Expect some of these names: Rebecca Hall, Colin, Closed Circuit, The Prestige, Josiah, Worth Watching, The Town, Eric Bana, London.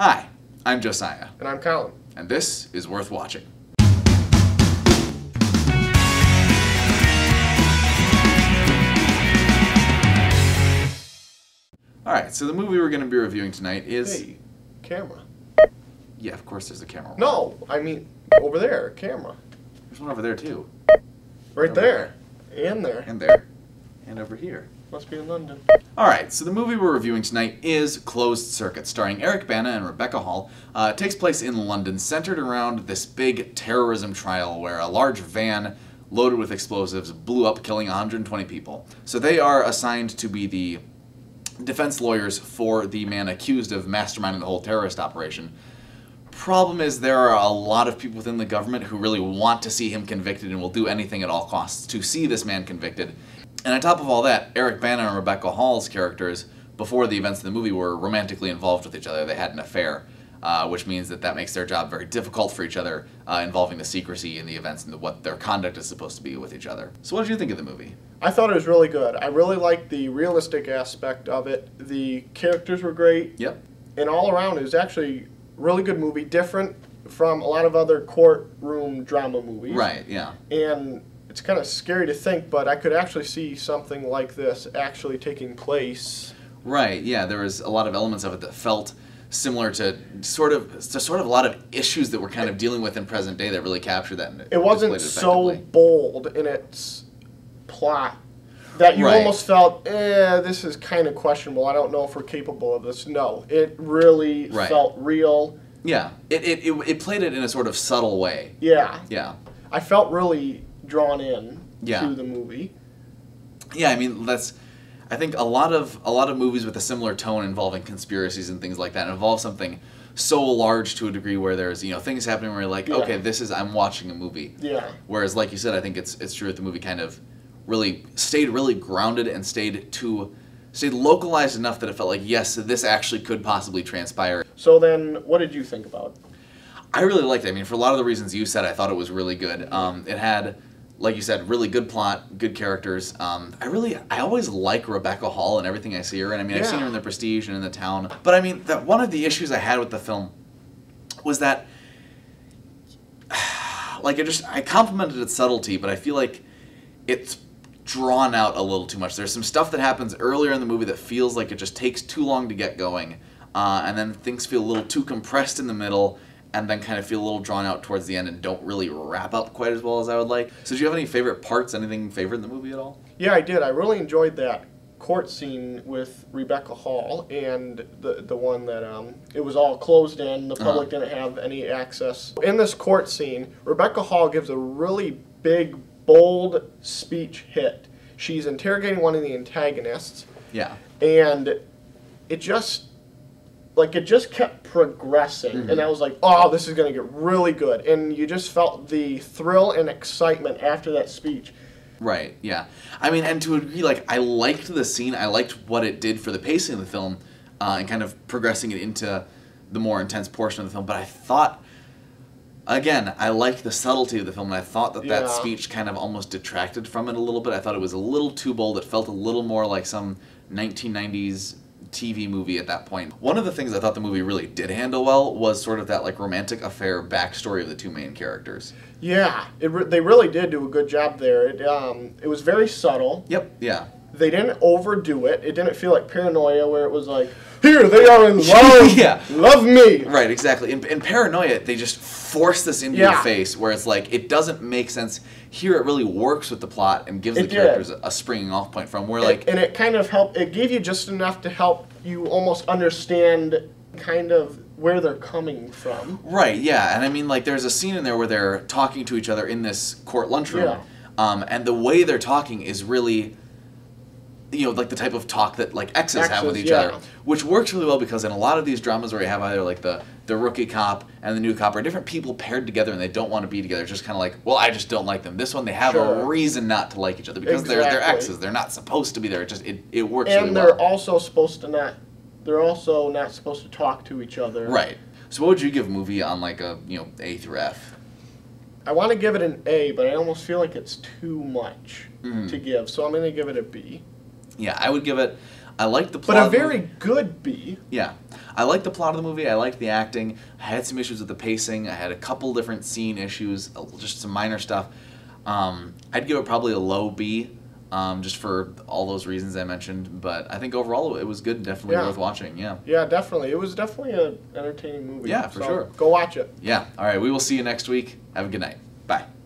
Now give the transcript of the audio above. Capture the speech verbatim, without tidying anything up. Hi, I'm Josiah. And I'm Colin. And this is Worth Watching. Alright, so the movie we're going to be reviewing tonight is... Hey, camera. Yeah, of course there's a camera. No, I mean, over there, camera. There's one over there, too. Right there. there. And there. And there. And over here. Must be in London. Alright, so the movie we're reviewing tonight is Closed Circuit, starring Eric Bana and Rebecca Hall. Uh, it takes place in London, centered around this big terrorism trial where a large van loaded with explosives blew up, killing one hundred twenty people. So they are assigned to be the defense lawyers for the man accused of masterminding the whole terrorist operation. Problem is, there are a lot of people within the government who really want to see him convicted and will do anything at all costs to see this man convicted. And on top of all that, Eric Bana and Rebecca Hall's characters, before the events of the movie, were romantically involved with each other. They had an affair, uh, which means that that makes their job very difficult for each other, uh, involving the secrecy in the events and the, what their conduct is supposed to be with each other. So what did you think of the movie? I thought it was really good. I really liked the realistic aspect of it. The characters were great. Yep. And all around, it was actually a really good movie, different from a lot of other courtroom drama movies. Right, yeah. And it's kind of scary to think, but I could actually see something like this actually taking place. Right, yeah, there was a lot of elements of it that felt similar to sort of to sort of a lot of issues that we're kind of dealing with in present day that really captured that. And it wasn't so bold in its plot that you right. almost felt, eh, this is kind of questionable. I don't know if we're capable of this. No, it really right. felt real. Yeah, it, it, it, it played it in a sort of subtle way. Yeah. Yeah. I felt really drawn in yeah. to the movie. Yeah, I mean, that's, I think a lot of a lot of movies with a similar tone involving conspiracies and things like that involve something so large to a degree where there's, you know, things happening where you're like, yeah. okay, this is, I'm watching a movie. Yeah. Whereas, like you said, I think it's it's true that the movie kind of really stayed really grounded and stayed to stayed localized enough that it felt like, yes, this actually could possibly transpire. So then, what did you think about it? I really liked it. I mean, for a lot of the reasons you said, I thought it was really good. Um, it had, like you said, really good plot, good characters. Um, I really, I always like Rebecca Hall and everything I see her in. I mean, yeah. I've seen her in The Prestige and in The Town. But I mean, that one of the issues I had with the film was that, like, I just, I complimented its subtlety, but I feel like it's drawn out a little too much. There's some stuff that happens earlier in the movie that feels like it just takes too long to get going, uh, and then things feel a little too compressed in the middle, and then kind of feel a little drawn out towards the end and don't really wrap up quite as well as I would like. So do you have any favorite parts, anything favorite in the movie at all? Yeah, I did. I really enjoyed that court scene with Rebecca Hall, and the the one that um, it was all closed in, the public uh-huh. didn't have any access. In this court scene, Rebecca Hall gives a really big, bold speech hit. She's interrogating one of the antagonists. Yeah. And it just... Like, it just kept progressing, mm-hmm. and I was like, oh, this is going to get really good. And you just felt the thrill and excitement after that speech. Right, yeah. I mean, and to a degree, like, I liked the scene. I liked what it did for the pacing of the film uh, and kind of progressing it into the more intense portion of the film. But I thought, again, I liked the subtlety of the film, and I thought that yeah. that speech kind of almost detracted from it a little bit. I thought it was a little too bold. It felt a little more like some nineteen nineties... T V movie at that point. One of the things I thought the movie really did handle well was sort of that like romantic affair backstory of the two main characters. Yeah, it re they really did do a good job there. It um, it was very subtle. Yep. Yeah. They didn't overdo it. It didn't feel like Paranoia, where it was like, here they are in love. yeah. Love me. Right. Exactly. In, in Paranoia, they just force this into yeah. your face, where it's like it doesn't make sense. Here, it really works with the plot and gives it the characters did. a springing off point from where like. It, and it kind of helped. It gave you just enough to help you almost understand kind of where they're coming from. Right. Yeah. And I mean, like, there's a scene in there where they're talking to each other in this court lunchroom, yeah. um, and the way they're talking is really, you know, like the type of talk that like exes, exes have with each yeah. other, which works really well because in a lot of these dramas where you have either like the the rookie cop and the new cop are different people paired together and they don't want to be together. It's just kind of like, well, I just don't like them. This one, they have sure. a reason not to like each other because exactly. they're they're exes. They're not supposed to be there. It just it it works. And really they're well. also supposed to not. They're also not supposed to talk to each other. Right. So what would you give a movie on like a you know A through F? I want to give it an A, but I almost feel like it's too much mm-hmm. to give, so I'm going to give it a B. Yeah, I would give it, I liked the plot. But a very good B. Yeah. I liked the plot of the movie. I liked the acting. I had some issues with the pacing. I had a couple different scene issues, just some minor stuff. Um, I'd give it probably a low B, um, just for all those reasons I mentioned. But I think overall it was good. Definitely yeah. worth watching. Yeah. Yeah, definitely. It was definitely an entertaining movie. Yeah, for so sure. Go watch it. Yeah. All right. We will see you next week. Have a good night. Bye.